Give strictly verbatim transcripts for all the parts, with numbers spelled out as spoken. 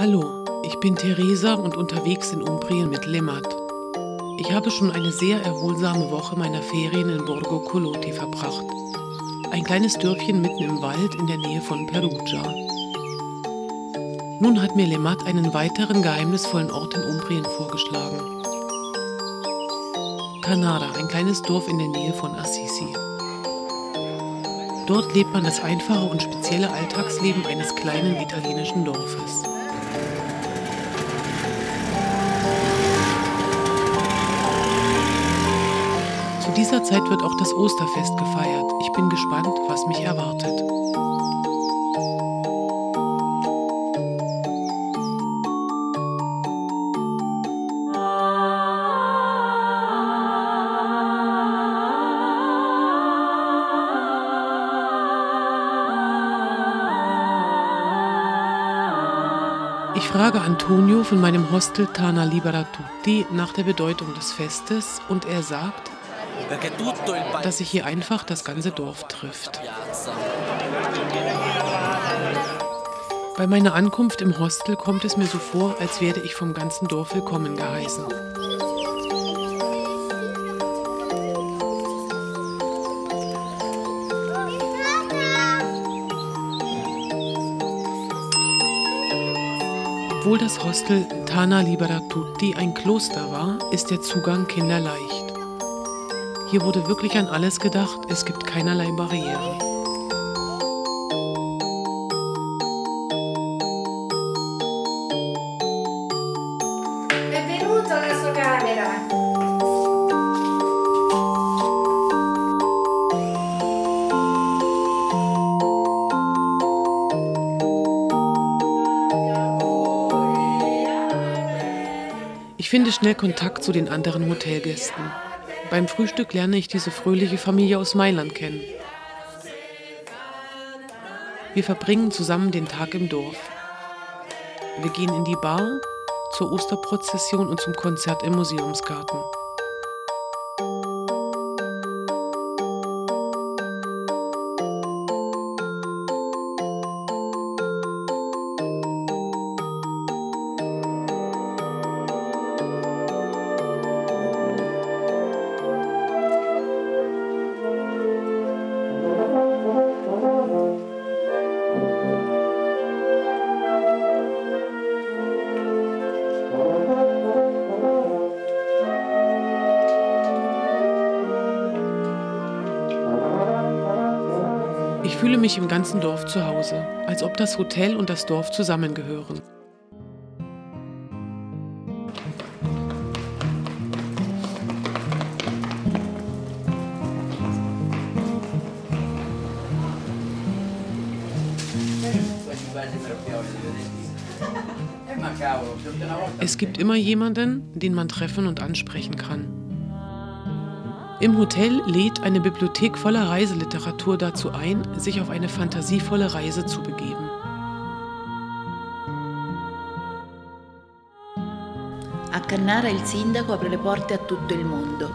Hallo, ich bin Theresa und unterwegs in Umbrien mit Le Mat. Ich habe schon eine sehr erholsame Woche meiner Ferien in Borgo Colotti verbracht. Ein kleines Dörfchen mitten im Wald in der Nähe von Perugia. Nun hat mir Le Mat einen weiteren geheimnisvollen Ort in Umbrien vorgeschlagen. Cannara, ein kleines Dorf in der Nähe von Assisi. Dort lebt man das einfache und spezielle Alltagsleben eines kleinen italienischen Dorfes. Zu dieser Zeit wird auch das Osterfest gefeiert. Ich bin gespannt, was mich erwartet. Ich frage Antonio von meinem Hostel Tana Libera Tutti nach der Bedeutung des Festes und er sagt, dass sich hier einfach das ganze Dorf trifft. Bei meiner Ankunft im Hostel kommt es mir so vor, als werde ich vom ganzen Dorf willkommen geheißen. Obwohl das Hostel Tana Libera Tutti ein Kloster war, ist der Zugang kinderleicht. Hier wurde wirklich an alles gedacht, es gibt keinerlei Barrieren. Benvenuto alla sua camera. Ich finde schnell Kontakt zu den anderen Hotelgästen. Beim Frühstück lerne ich diese fröhliche Familie aus Mailand kennen. Wir verbringen zusammen den Tag im Dorf. Wir gehen in die Bar, zur Osterprozession und zum Konzert im Museumsgarten. Ich fühle mich im ganzen Dorf zu Hause, als ob das Hotel und das Dorf zusammengehören. Es gibt immer jemanden, den man treffen und ansprechen kann. Im Hotel lädt eine Bibliothek voller Reiseliteratur dazu ein, sich auf eine fantasievolle Reise zu begeben. A Cannara il sindaco apre le porte a tutto il mondo.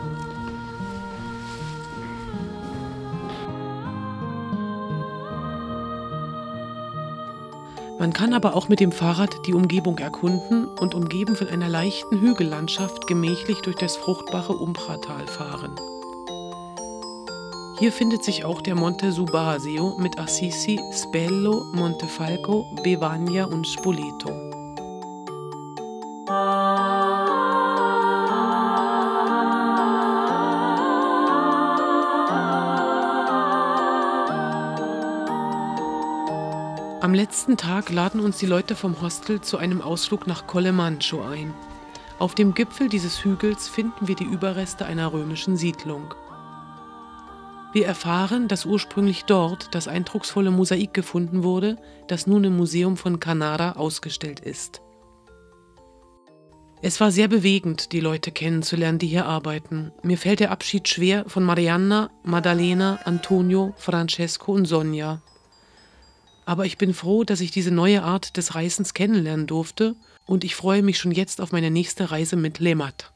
Man kann aber auch mit dem Fahrrad die Umgebung erkunden und umgeben von einer leichten Hügellandschaft gemächlich durch das fruchtbare Umpratal fahren. Hier findet sich auch der Monte Subasio mit Assisi, Spello, Montefalco, Bevagna und Spoleto. Am letzten Tag laden uns die Leute vom Hostel zu einem Ausflug nach Collemancio ein. Auf dem Gipfel dieses Hügels finden wir die Überreste einer römischen Siedlung. Wir erfahren, dass ursprünglich dort das eindrucksvolle Mosaik gefunden wurde, das nun im Museum von Cannara ausgestellt ist. Es war sehr bewegend, die Leute kennenzulernen, die hier arbeiten. Mir fällt der Abschied schwer von Marianna, Maddalena, Antonio, Francesco und Sonja. Aber ich bin froh, dass ich diese neue Art des Reisens kennenlernen durfte und ich freue mich schon jetzt auf meine nächste Reise mit Le Mat.